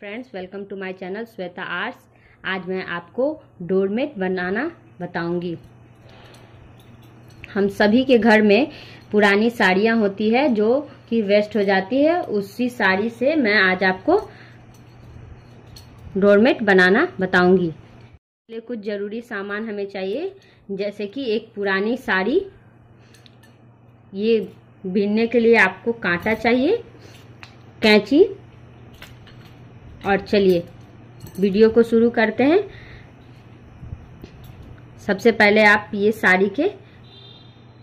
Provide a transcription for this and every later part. Friends, welcome to my channel Shweta arts. आज मैं आपको डोरमेट बनाना बताऊंगी। हम सभी के घर में पुरानी साड़ियाँ होती है जो कि वेस्ट हो जाती है, उसी साड़ी से मैं आज आपको डोरमेट बनाना बताऊंगी। पहले कुछ ज़रूरी सामान हमें चाहिए, जैसे कि एक पुरानी साड़ी। ये बीनने के लिए आपको कांटा चाहिए, कैंची। और चलिए वीडियो को शुरू करते हैं। सबसे पहले आप ये साड़ी के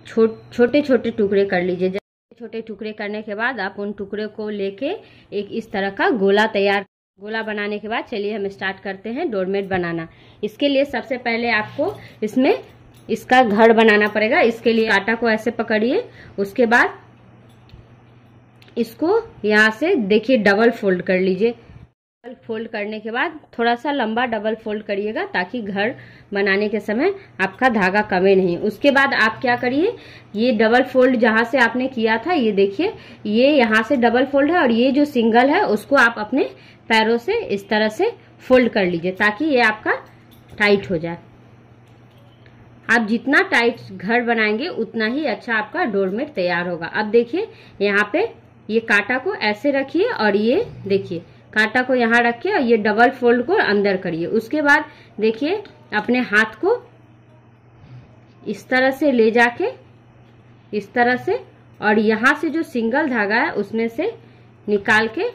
छोटे छोटे टुकड़े कर लीजिए। जब छोटे टुकड़े करने के बाद आप उन टुकड़े को लेके एक इस तरह का गोला बनाने के बाद चलिए हम स्टार्ट करते हैं डोरमेट बनाना। इसके लिए सबसे पहले आपको इसमें इसका घर बनाना पड़ेगा। इसके लिए आटा को ऐसे पकड़िए, उसके बाद इसको यहाँ से देखिए डबल फोल्ड कर लीजिए। डबल फोल्ड करने के बाद थोड़ा सा लंबा डबल फोल्ड करिएगा ताकि घर बनाने के समय आपका धागा कमे नहीं। उसके बाद आप क्या करिए, ये डबल फोल्ड जहाँ से आपने किया था, ये देखिए ये यहाँ से डबल फोल्ड है और ये जो सिंगल है उसको आप अपने पैरों से इस तरह से फोल्ड कर लीजिए ताकि ये आपका टाइट हो जाए। आप जितना टाइट घर बनाएंगे उतना ही अच्छा आपका डोरमेट तैयार होगा। अब देखिए यहाँ पे ये कांटा को ऐसे रखिए और ये देखिए कांटा को यहाँ रखिए और ये डबल फोल्ड को अंदर करिए। उसके बाद देखिए अपने हाथ को इस तरह से ले जाके इस तरह से और यहाँ से जो सिंगल धागा है उसमें से निकाल के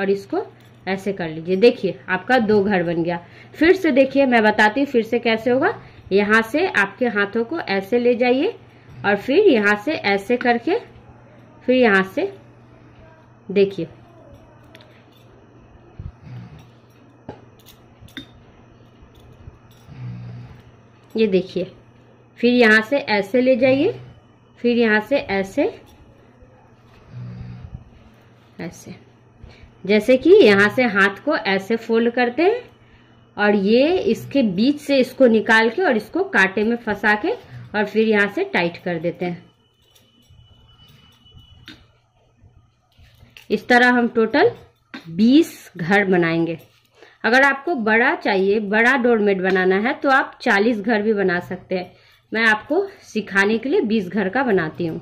और इसको ऐसे कर लीजिए। देखिए आपका दो घर बन गया। फिर से देखिए मैं बताती हूँ फिर से कैसे होगा। यहाँ से आपके हाथों को ऐसे ले जाइए और फिर यहाँ से ऐसे करके फिर यहाँ से देखिए ये देखिए, फिर यहाँ से ऐसे ले जाइए, फिर यहाँ से ऐसे ऐसे, जैसे कि यहाँ से हाथ को ऐसे फोल्ड करते हैं और ये इसके बीच से इसको निकाल के और इसको कांटे में फंसा के और फिर यहाँ से टाइट कर देते हैं। इस तरह हम टोटल 20 घर बनाएंगे। अगर आपको बड़ा चाहिए, बड़ा डोरमेट बनाना है तो आप 40 घर भी बना सकते हैं। मैं आपको सिखाने के लिए 20 घर का बनाती हूँ।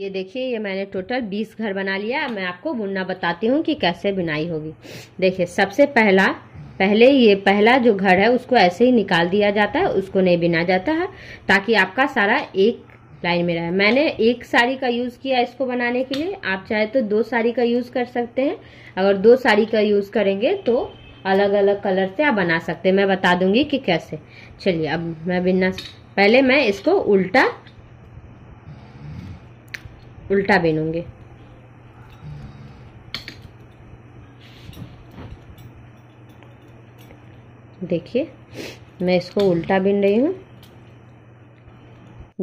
ये देखिए ये मैंने टोटल 20 घर बना लिया। मैं आपको बुनना बताती हूँ कि कैसे बुनाई होगी। देखिए सबसे पहले ये पहला जो घर है उसको ऐसे ही निकाल दिया जाता है, उसको नहीं बिना जाता है ताकि आपका सारा एक लाइन में रहे। मैंने एक साड़ी का यूज़ किया इसको बनाने के लिए, आप चाहे तो दो साड़ी का यूज़ कर सकते हैं। अगर दो साड़ी का यूज़ करेंगे तो अलग अलग कलर से आप बना सकते हैं। मैं बता दूंगी कि कैसे। चलिए अब मैं बिनना, पहले मैं इसको उल्टा बिनूंगी। देखिए मैं इसको उल्टा बिन रही हूँ।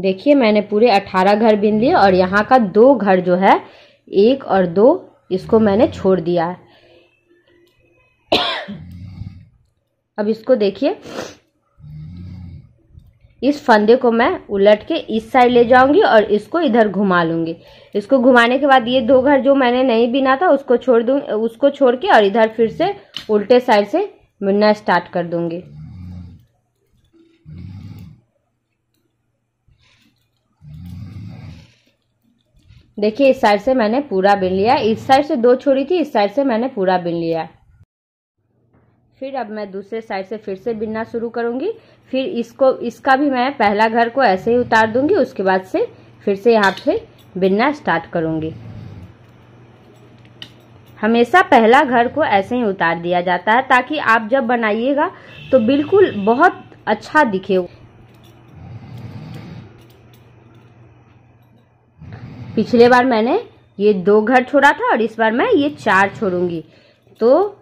देखिए मैंने पूरे 18 घर बिन लिए और यहाँ का दो घर जो है, 1 और 2, इसको मैंने छोड़ दिया है। अब इसको देखिए, इस फंदे को मैं उलट के इस साइड ले जाऊंगी और इसको इधर घुमा लूंगी। इसको घुमाने के बाद ये दो घर जो मैंने नहीं बिना था उसको छोड़ दूंगी, उसको छोड़ के और इधर फिर से उल्टे साइड से बुनना स्टार्ट कर दूंगी। देखिए इस साइड से मैंने पूरा बिन लिया, इस साइड से 2 छोड़ी थी, इस साइड से मैंने पूरा बिन लिया। फिर अब मैं दूसरे साइड से फिर से बिनना शुरू करूंगी। फिर इसका भी मैं पहला घर को ऐसे ही उतार दूंगी, उसके बाद से फिर से यहाँ पे बिनना स्टार्ट करूंगी। हमेशा पहला घर को ऐसे ही उतार दिया जाता है ताकि आप जब बनाइएगा तो बिल्कुल बहुत अच्छा दिखे। पिछले बार मैंने ये 2 घर छोड़ा था और इस बार मैं ये 4 छोड़ूंगी, तो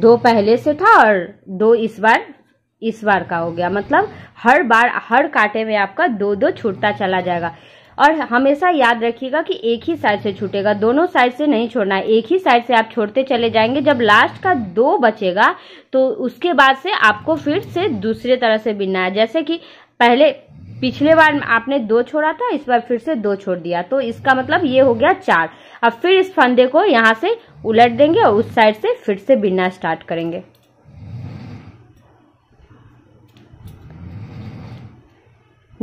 2 पहले से था और 2 इस बार का हो गया। मतलब हर बार हर कांटे में आपका 2-2 छूटता चला जाएगा। और हमेशा याद रखिएगा कि एक ही साइड से छूटेगा, दोनों साइड से नहीं छोड़ना है। एक ही साइड से आप छोड़ते चले जाएंगे, जब लास्ट का 2 बचेगा तो उसके बाद से आपको फिर से दूसरे तरह से बिनना है। जैसे कि पहले पिछले बार आपने 2 छोड़ा था, इस बार फिर से 2 छोड़ दिया, तो इसका मतलब ये हो गया 4। अब फिर इस फंदे को यहाँ से उलट देंगे और उस साइड से फिर से बिनना स्टार्ट करेंगे।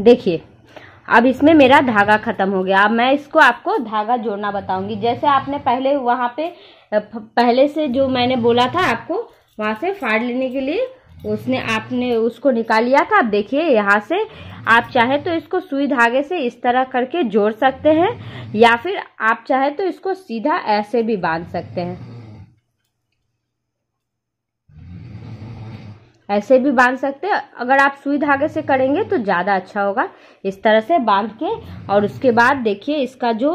देखिए अब इसमें मेरा धागा खत्म हो गया। अब मैं इसको आपको धागा जोड़ना बताऊंगी। जैसे आपने पहले वहाँ पे पहले से जो मैंने बोला था आपको वहाँ से फाड़ लेने के लिए, आपने उसको निकाल लिया था। अब देखिए यहाँ से आप चाहे तो इसको सुई धागे से इस तरह करके जोड़ सकते हैं, या फिर आप चाहे तो इसको सीधा ऐसे भी बांध सकते हैं, ऐसे भी बांध सकते हैं। अगर आप सुई धागे से करेंगे तो ज़्यादा अच्छा होगा। इस तरह से बांध के और उसके बाद देखिए इसका जो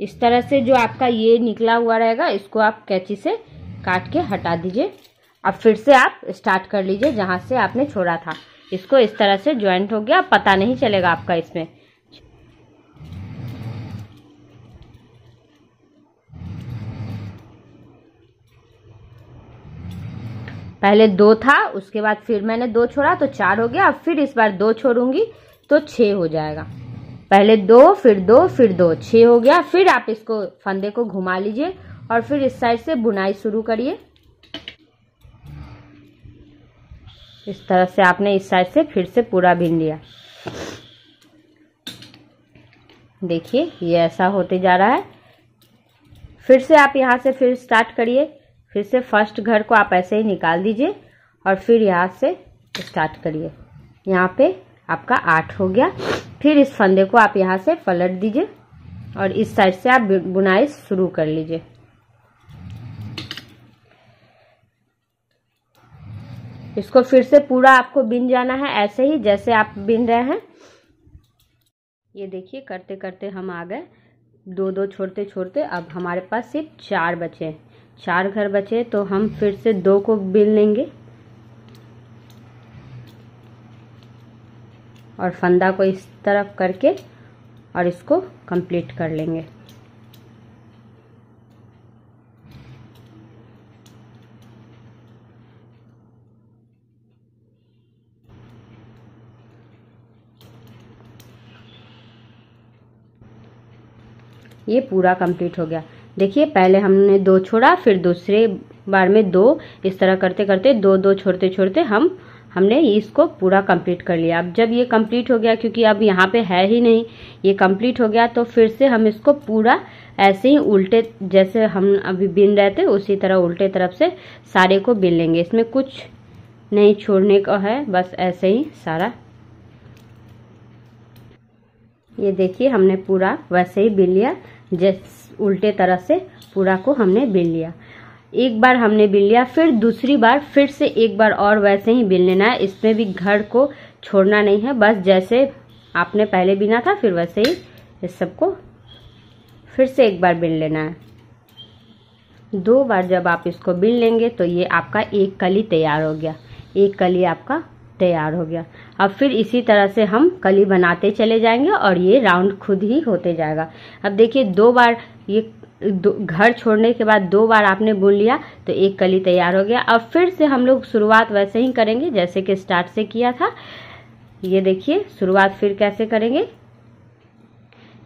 इस तरह से जो आपका ये निकला हुआ रहेगा इसको आप कैंची से काट के हटा दीजिए। अब फिर से आप स्टार्ट कर लीजिए जहाँ से आपने छोड़ा था। इसको इस तरह से ज्वाइंट हो गया, पता नहीं चलेगा आपका इसमें। पहले 2 था, उसके बाद फिर मैंने 2 छोड़ा तो 4 हो गया। अब फिर इस बार 2 छोड़ूंगी तो 6 हो जाएगा। पहले 2 फिर 2 फिर 2, 6 हो गया। फिर आप इसको फंदे को घुमा लीजिए और फिर इस साइड से बुनाई शुरू करिए। इस तरह से आपने इस साइड से फिर से पूरा बिन लिया। देखिए ये ऐसा होते जा रहा है। फिर से आप यहाँ से फिर स्टार्ट करिए। फिर से फर्स्ट घर को आप ऐसे ही निकाल दीजिए और फिर यहाँ से स्टार्ट करिए। यहाँ पे आपका 8 हो गया। फिर इस फंदे को आप यहाँ से पलट दीजिए और इस साइड से आप बुनाई शुरू कर लीजिए। इसको फिर से पूरा आपको बिन जाना है ऐसे ही जैसे आप बिन रहे हैं। ये देखिए करते करते हम आ गए 2-2 छोड़ते छोड़ते। अब हमारे पास सिर्फ 4 बचे हैं, 4 घर बचे, तो हम फिर से 2 को बिन लेंगे और फंदा को इस तरफ करके और इसको कंप्लीट कर लेंगे। ये पूरा कंप्लीट हो गया। देखिए पहले हमने 2 छोड़ा, फिर दूसरे बार में 2, इस तरह करते करते 2-2 छोड़ते छोड़ते हमने इसको पूरा कंप्लीट कर लिया। अब जब ये कंप्लीट हो गया, क्योंकि अब यहाँ पे है ही नहीं, ये कंप्लीट हो गया, तो फिर से हम इसको पूरा ऐसे ही उल्टे जैसे हम अभी बिन रहे थे उसी तरह उल्टे तरफ से सारे को बिन लेंगे। इसमें कुछ नहीं छोड़ने का है, बस ऐसे ही सारा। ये देखिए हमने पूरा वैसे ही बिन लिया, जैसे उल्टे तरह से पूरा को हमने बिन लिया। एक बार हमने बिन लिया, फिर दूसरी बार फिर से एक बार और वैसे ही बिन लेना है। इसमें भी घर को छोड़ना नहीं है, बस जैसे आपने पहले बिना था फिर वैसे ही इस सबको फिर से एक बार बिन लेना है। 2 बार जब आप इसको बिन लेंगे तो ये आपका एक कली तैयार हो गया, एक कली आपका तैयार हो गया। अब फिर इसी तरह से हम कली बनाते चले जाएंगे और ये राउंड खुद ही होते जाएगा। अब देखिए 2 बार ये घर छोड़ने के बाद 2 बार आपने बुन लिया तो एक कली तैयार हो गया। अब फिर से हम लोग शुरुआत वैसे ही करेंगे जैसे कि स्टार्ट से किया था। ये देखिए शुरुआत फिर कैसे करेंगे,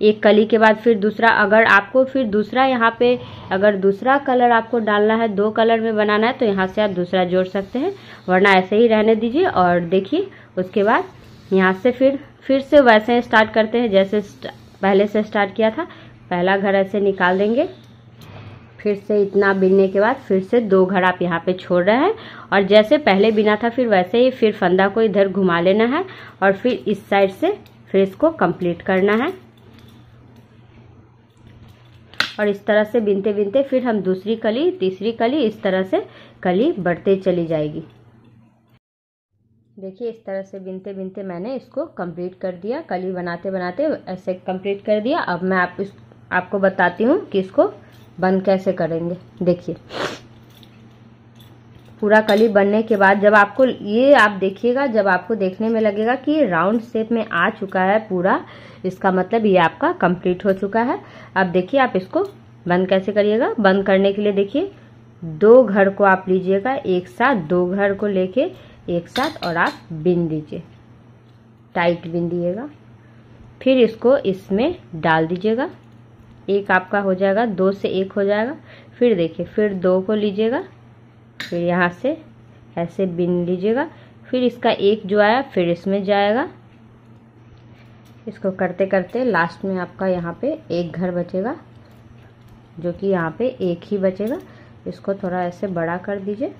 एक कली के बाद फिर दूसरा। अगर आपको फिर दूसरा यहाँ पे अगर दूसरा कलर आपको डालना है, 2 कलर में बनाना है, तो यहाँ से आप दूसरा जोड़ सकते हैं, वरना ऐसे ही रहने दीजिए। और देखिए उसके बाद यहाँ से फिर से वैसे स्टार्ट करते हैं जैसे पहले से स्टार्ट किया था। पहला घर ऐसे निकाल देंगे, फिर से इतना बिनने के बाद फिर से 2 घर आप यहाँ पे छोड़ रहे हैं और जैसे पहले बिना था फिर वैसे ही। फिर फंदा को इधर घुमा लेना है और फिर इस साइड से फिर इसको कंप्लीट करना है। और इस तरह से बिनते बिनते फिर हम दूसरी कली, तीसरी कली, इस तरह से कली बढ़ते चली जाएगी। देखिए इस तरह से बिनते बिनते मैंने इसको कंप्लीट कर दिया, कली बनाते बनाते ऐसे कंप्लीट कर दिया। अब मैं आपको बताती हूँ कि इसको बंद कैसे करेंगे। देखिए पूरा कली बनने के बाद जब आपको ये आप देखिएगा, जब आपको देखने में लगेगा कि ये राउंड शेप में आ चुका है पूरा, इसका मतलब ये आपका कंप्लीट हो चुका है। अब देखिए आप इसको बंद कैसे करिएगा। बंद करने के लिए देखिए 2 घर को आप लीजिएगा एक साथ, 2 घर को लेके एक साथ और आप बिन दीजिए। टाइट बिन दीजिएगा, फिर इसको इसमें डाल दीजिएगा। एक आपका हो जाएगा, दो से एक हो जाएगा। फिर देखिए, फिर दो को लीजिएगा, फिर यहाँ से ऐसे बिन लीजिएगा, फिर इसका एक जो आया फिर इसमें जाएगा। इसको करते करते लास्ट में आपका यहाँ पे एक घर बचेगा, जो कि यहाँ पे एक ही बचेगा। इसको थोड़ा ऐसे बड़ा कर दीजिए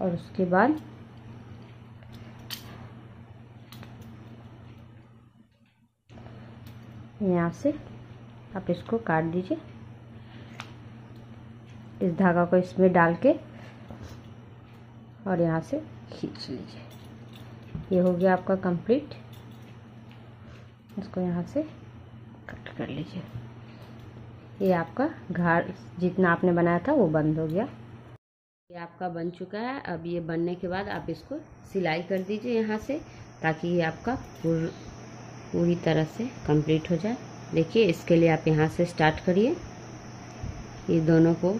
और उसके बाद यहाँ से आप इसको काट दीजिए। इस धागा को इसमें डाल के और यहाँ से खींच लीजिए। ये हो गया आपका कंप्लीट। इसको यहाँ से कट कर लीजिए। ये आपका घर जितना आपने बनाया था वो बंद हो गया। ये आपका बन चुका है। अब ये बनने के बाद आप इसको सिलाई कर दीजिए यहाँ से, ताकि ये आपका पूरी तरह से कंप्लीट हो जाए। देखिए, इसके लिए आप यहाँ से स्टार्ट करिए। ये दोनों को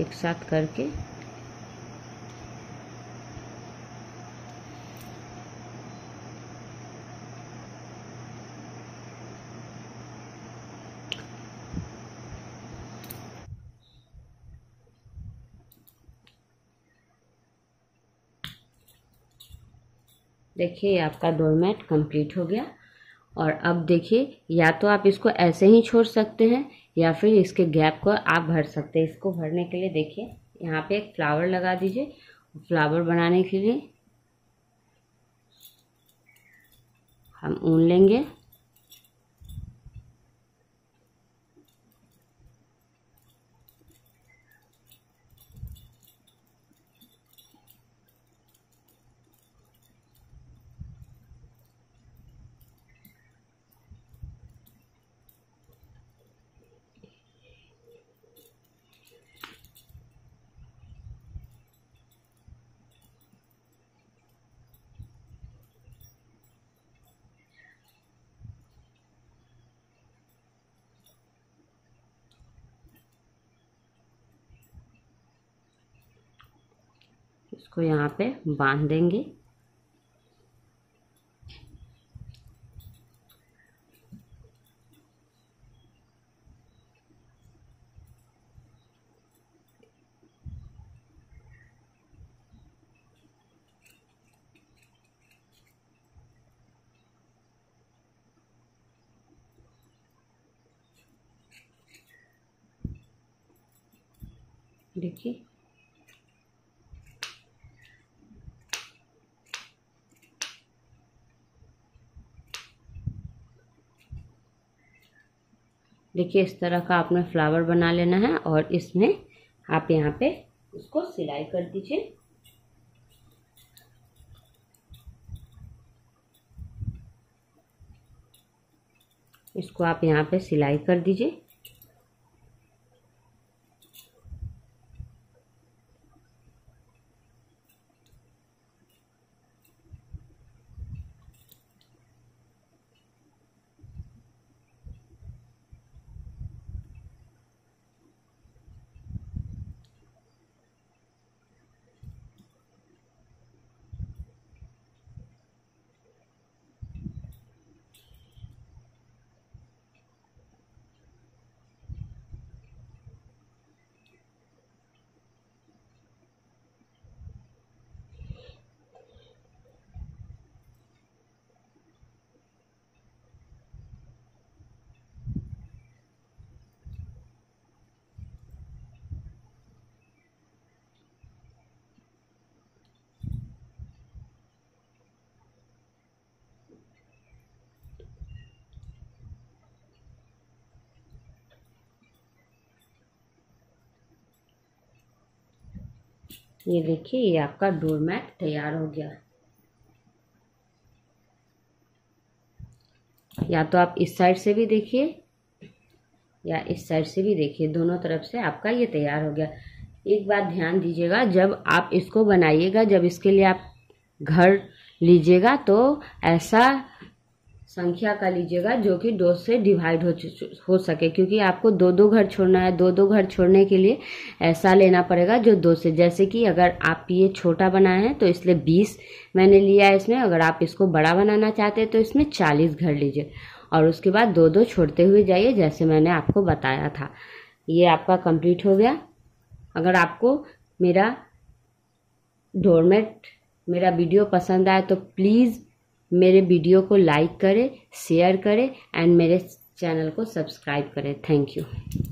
एक साथ करके देखिए आपका डोरमेट कंप्लीट हो गया। और अब देखिए, या तो आप इसको ऐसे ही छोड़ सकते हैं या फिर इसके गैप को आप भर सकते हैं। इसको भरने के लिए देखिए यहाँ पे एक फ्लावर लगा दीजिए। फ्लावर बनाने के लिए हम ऊन लेंगे। इसको यहाँ पे बांध देंगे। देखिए देखिए इस तरह का आपने फ्लावर बना लेना है और इसमें आप यहाँ पे उसको सिलाई कर दीजिए। इसको आप यहाँ पे सिलाई कर दीजिए। ये देखिए, ये आपका डोरमैट तैयार हो गया। या तो आप इस साइड से भी देखिए या इस साइड से भी देखिए, दोनों तरफ से आपका ये तैयार हो गया। एक बात ध्यान दीजिएगा, जब आप इसको बनाइएगा, जब इसके लिए आप घर लीजिएगा तो ऐसा संख्या का लीजिएगा जो कि दो से डिवाइड हो सके, क्योंकि आपको दो दो घर छोड़ना है। दो दो घर छोड़ने के लिए ऐसा लेना पड़ेगा जो दो से, जैसे कि अगर आप ये छोटा बनाए हैं तो इसलिए 20 मैंने लिया है इसमें। अगर आप इसको बड़ा बनाना चाहते हैं तो इसमें 40 घर लीजिए और उसके बाद दो दो छोड़ते हुए जाइए, जैसे मैंने आपको बताया था। ये आपका कंप्लीट हो गया। अगर आपको मेरा डोरमेट मेरा वीडियो पसंद आए तो प्लीज़ मेरे वीडियो को लाइक करें, शेयर करें एंड मेरे चैनल को सब्सक्राइब करें। Thank you.